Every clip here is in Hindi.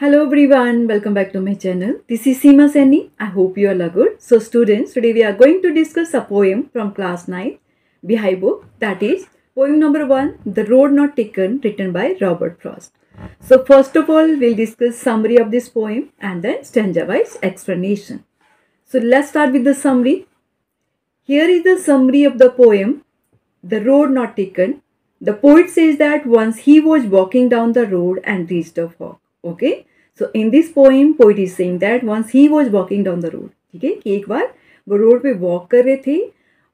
Hello everyone, welcome back to my channel. This is Seema Saini. I hope you all are good. So students, today we are going to discuss a poem from class 9 Beehive book, that is poem number 1, The Road Not Taken, written by Robert Frost. So first of all, we'll discuss summary of this poem and then stanza-wise explanation. So let's start with the summary. Here is the summary of the poem, The Road Not Taken. The poet says that once he was walking down the road and reached a fork. Okay, so in this poem, poet is saying that once he was walking down the road. ठीक है, कि एक बार वो रोड पे वॉक कर रहे थे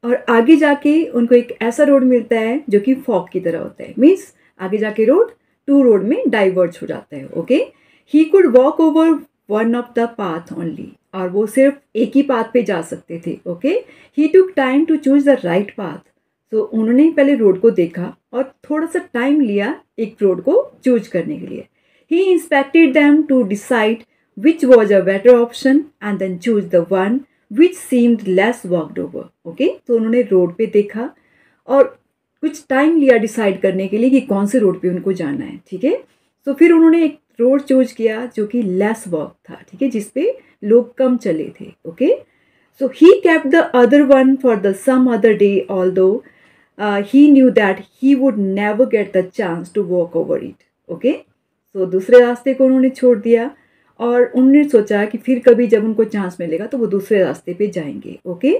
और आगे जाके उनको एक ऐसा रोड मिलता है जो कि फॉक की तरह होता है. मीन्स आगे जाके रोड टू रोड में डाइवर्ज हो जाता है. Okay, he could walk over one of the path only, और वो सिर्फ एक ही पाथ पे जा सकते थे. Okay, he took time to choose the right path. तो उन्होंने पहले रोड को देखा और थोड़ा सा टाइम लिया एक रोड को चूज करने के लिए. He inspected them to decide which was a better option and then choose the one which seemed less walked over. Okay, तो उन्होंने रोड पे देखा और कुछ टाइम लिया डिसाइड करने के लिए कि कौन से रोड पे उनको जाना है. ठीक है, तो फिर उन्होंने एक रोड चूज किया जो कि लेस वॉक था. ठीक है, जिसपे लोग कम चले थे. Okay, so he kept the other one for the some other day, although he knew that he would never get the chance to walk over it. Okay, तो दूसरे रास्ते को उन्होंने छोड़ दिया और उन्होंने सोचा कि फिर कभी जब उनको चांस मिलेगा तो वो दूसरे रास्ते पे जाएंगे. Okay,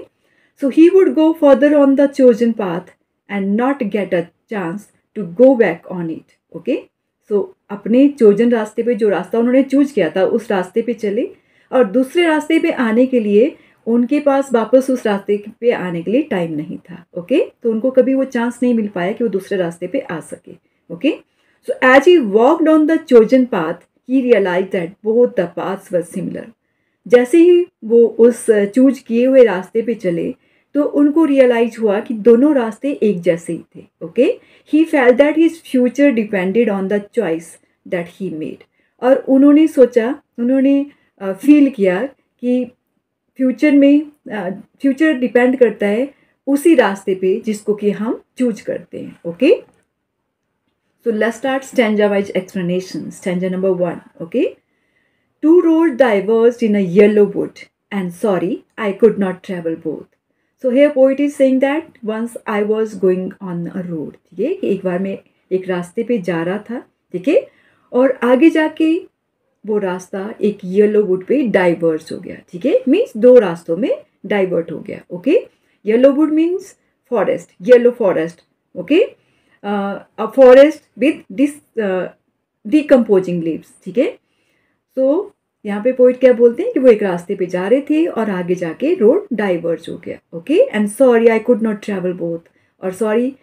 so he would go further on the chosen path and not get a chance to go back on it. Okay, so अपने चोजन रास्ते पे, जो रास्ता उन्होंने चूज किया था, उस रास्ते पे चले और दूसरे रास्ते पे आने के लिए उनके पास वापस उस रास्ते पे आने के लिए टाइम नहीं था. ओके, तो उनको कभी वो चांस नहीं मिल पाया कि वो दूसरे रास्ते पे आ सके. Okay, so as he walked on the chosen path, he realized that both the paths were similar. जैसे ही वो उस चूज किए हुए रास्ते पे चले तो उनको रियलाइज हुआ कि दोनों रास्ते एक जैसे ही थे. Okay, he felt that his future depended on the choice that he made. और उन्होंने सोचा, उन्होंने फील किया कि फ्यूचर डिपेंड करता है उसी रास्ते पे जिसको कि हम चूज करते हैं. Okay, so let's start stanza-wise explanation. Stanza number 1. Okay, two roads diverged in a yellow wood, and sorry, I could not travel both. So here poet is saying that once I was going on a road. ठीक है, एक बार मैं एक रास्ते पे जा रहा था. ठीक है, और आगे जाके वो रास्ता एक येलो वुड पे डाइवर्स हो गया. ठीक है, मीन्स दो रास्तों में डाइवर्ट हो गया. Okay, yellow wood means forest, yellow forest. Okay, a forest with decomposing leaves. ठीक है, तो यहाँ पे पोइट क्या बोलते हैं कि वो एक रास्ते पे जा रहे थे और आगे जाके रोड डाइवर्ज हो गया. Okay, and sorry I could not travel both, और सॉरी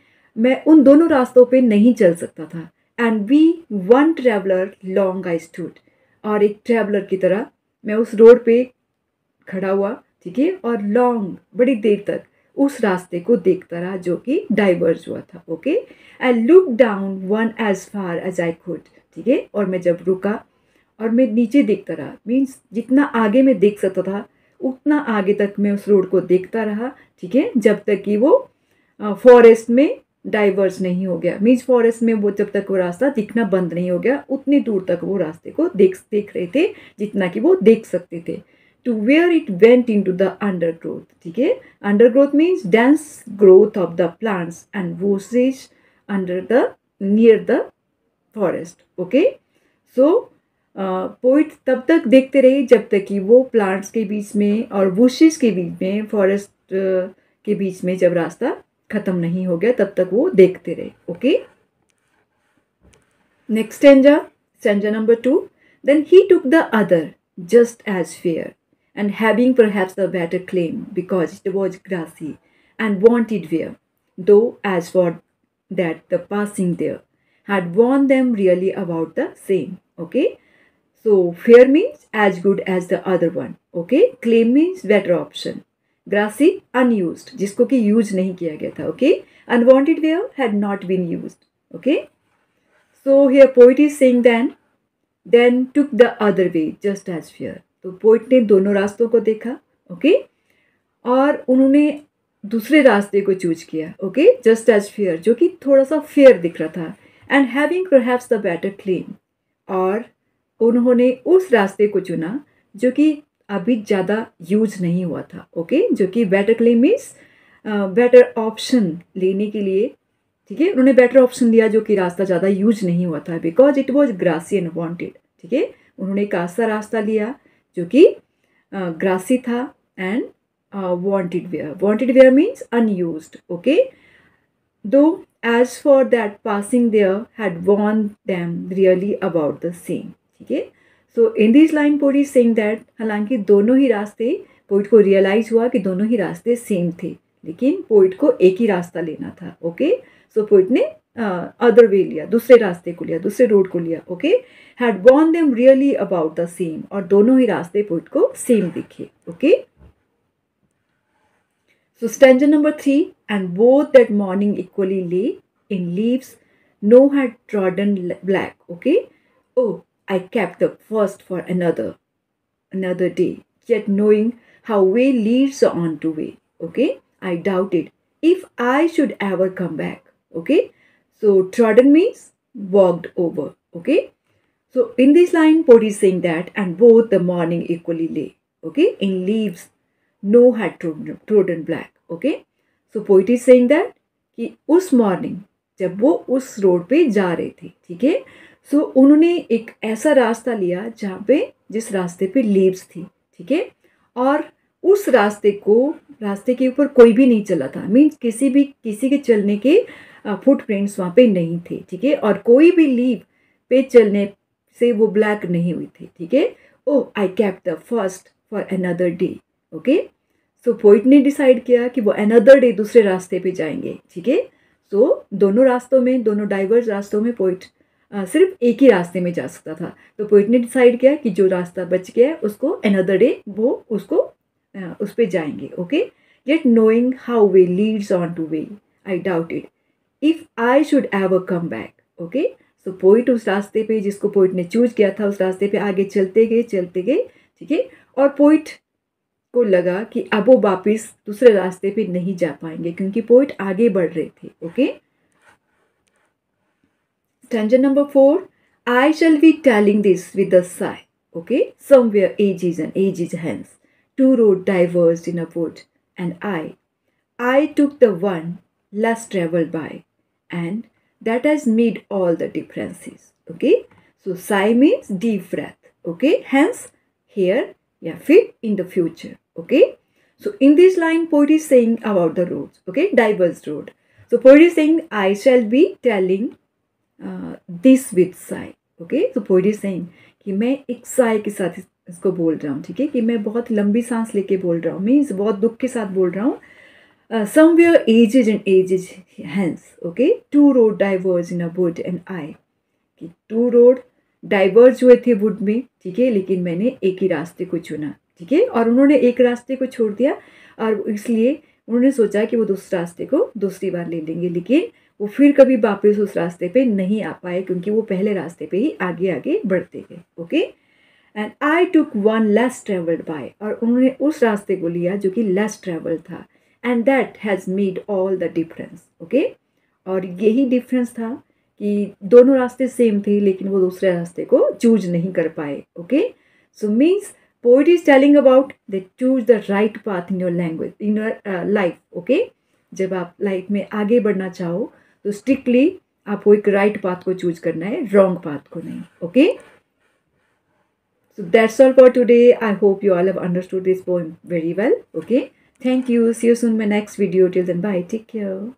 मैं उन दोनों रास्तों पे नहीं चल सकता था. And we one traveller long I stood, और एक ट्रेवलर की तरह मैं उस रोड पे खड़ा हुआ. ठीक है, और लॉन्ग बड़ी देर तक उस रास्ते को देखता रहा जो कि डाइवर्ज हुआ था. Okay, I look down one as far as I could. ठीक है, और मैं जब रुका और मैं नीचे देखता रहा, मीन्स जितना आगे मैं देख सकता था उतना आगे तक मैं उस रोड को देखता रहा. ठीक है, जब तक कि वो फॉरेस्ट में डाइवर्ज नहीं हो गया. मीन्स फॉरेस्ट में वो जब तक वो रास्ता दिखना बंद नहीं हो गया, उतनी दूर तक वो रास्ते को देख रहे थे जितना कि वो देख सकते थे. to where it went into the undergrowth. ठीक है, undergrowth means dense growth of the plants and bushes under the near the forest. okay, so poet तब तक देखते रहे जब तक कि वो प्लांट्स के बीच में और bushes के बीच में, फॉरेस्ट के बीच में जब रास्ता खत्म नहीं हो गया तब तक वो देखते रहे. okay, next stanza number 2. then he took the other just as fair and having perhaps a better claim because it was grassy and wanted wear, though as for that the passing there had warned them really about the same. okay, so fair means as good as the other one. okay, claim means better option, grassy unused, जिसको कि use नहीं किया गया था. okay, unwanted wear had not been used. okay, so here poet is saying then took the other way just as fair. तो पोइट ने दोनों रास्तों को देखा. ओके, और उन्होंने दूसरे रास्ते को चूज किया. ओके, जस्ट एज फेयर, जो कि थोड़ा सा फेयर दिख रहा था. And having perhaps the better claim, और उन्होंने उस रास्ते को चुना जो कि अभी ज़्यादा यूज नहीं हुआ था, ओके, जो कि better claim means better option लेने के लिए, ठीक है, उन्होंने बेटर ऑप्शन लिया जो कि रास्ता ज़्यादा यूज नहीं हुआ था because it was grassy and wanted, ठीक है, उन्होंने एक ऐसा रास्ता लिया जो कि ग्रासी था and wanted wear means unused, okay, though as for that passing there had worn them really about the same, ठीक है, so in this line poet is saying that, हालांकि दोनों ही रास्ते, पोइट को रियलाइज हुआ कि दोनों ही रास्ते सेम थे लेकिन पोइट को एक ही रास्ता लेना था, ओके, सो पोइट ने अदर वे लिया, दूसरे रास्ते को लिया, दूसरे रोड को लिया, okay, had worn them really about the same, और दोनों ही रास्ते पोइट को सेम दिखे, okay, so stanza number 3, and both that morning equally lay in leaves no had trodden black, okay, oh I kept the first for another day yet knowing how way leads on to way, okay, I doubted if I should ever come back, okay, so trodden means walked over, okay, so in this line poet is saying that and both the morning equally lay, okay, in leaves no had trodden black, okay, so poet is saying that कि उस morning जब वो उस road पे जा रहे थे, ठीक है, so उन्होंने एक ऐसा रास्ता लिया जहाँ पे, जिस रास्ते पे leaves थी, ठीक है, और उस रास्ते को, रास्ते के ऊपर कोई भी नहीं चला था, मीन्स किसी के चलने के फुटप्रिंट्स वहाँ पे नहीं थे, ठीक है, और कोई भी लीव पे चलने से वो ब्लैक नहीं हुई थी, ठीक है, oh I kept the first for another day, okay, so poet ने डिसाइड किया कि वो अनदर डे दूसरे रास्ते पे जाएंगे, ठीक है, सो दोनों रास्तों में, दोनों डाइवर्स रास्तों में पोइट सिर्फ एक ही रास्ते में जा सकता था, तो पोइट ने डिसाइड किया कि जो रास्ता बच गया है उसको अनदर डे, वो उसको उस पर जाएंगे, okay, yet knowing how way leads on to way I doubted if I should have a come back, okay, so poet उस रास्ते पे, जिसको पोइट ने चूज किया था, उस रास्ते पे आगे चलते गए, ठीक है, और पोइट को लगा कि अब वो वापस दूसरे रास्ते पे नहीं जा पाएंगे क्योंकि पोइट आगे बढ़ रहे थे, okay, stanza number 4, I shall be telling this with a sigh, okay, somewhere ages and ages hence two road diverged in a wood and I took the one less travelled by and that has made all the differences, okay, so sigh means deep breath, okay, hence here, yeah, fit in the future, okay, so in this line poet is saying about the roads, okay, diverse road, so poet is saying I shall be telling this with sigh, okay, so poet is saying कि मैं एक sigh के साथ इसको बोल रहा हूँ, ठीक है, कि मैं बहुत लंबी सांस लेके बोल रहा हूँ, means बहुत दुख के साथ बोल रहा हूँ, somewhere ages and ages hence, okay, two road diverge in a wood and I, कि two road diverge हुए थे wood में, ठीक है, लेकिन मैंने एक ही रास्ते को चुना, ठीक है, और उन्होंने एक रास्ते को छोड़ दिया और इसलिए उन्होंने सोचा कि वो दूसरे रास्ते को दूसरी बार ले लेंगे लेकिन वो फिर कभी वापस उस रास्ते पे नहीं आ पाए क्योंकि वो पहले रास्ते पे ही आगे आगे बढ़ते गए, okay, and I took one less travelled by, और उन्होंने उस रास्ते को लिया जो कि लेस ट्रेवल था, and that has made all the difference, okay, और यही डिफरेंस था कि दोनों रास्ते सेम थे लेकिन वो दूसरे रास्ते को चूज नहीं कर पाए, okay, so means poet is telling about that choose the right path in your language in your life, okay, जब आप लाइफ में आगे बढ़ना चाहो तो स्ट्रिक्टली आपको एक राइट पाथ को चूज करना है, रॉन्ग पाथ को नहीं, okay, So that's all for today. I hope you all have understood this poem very well. Okay. Thank you. See you soon in my next video. Till then, bye. Take care.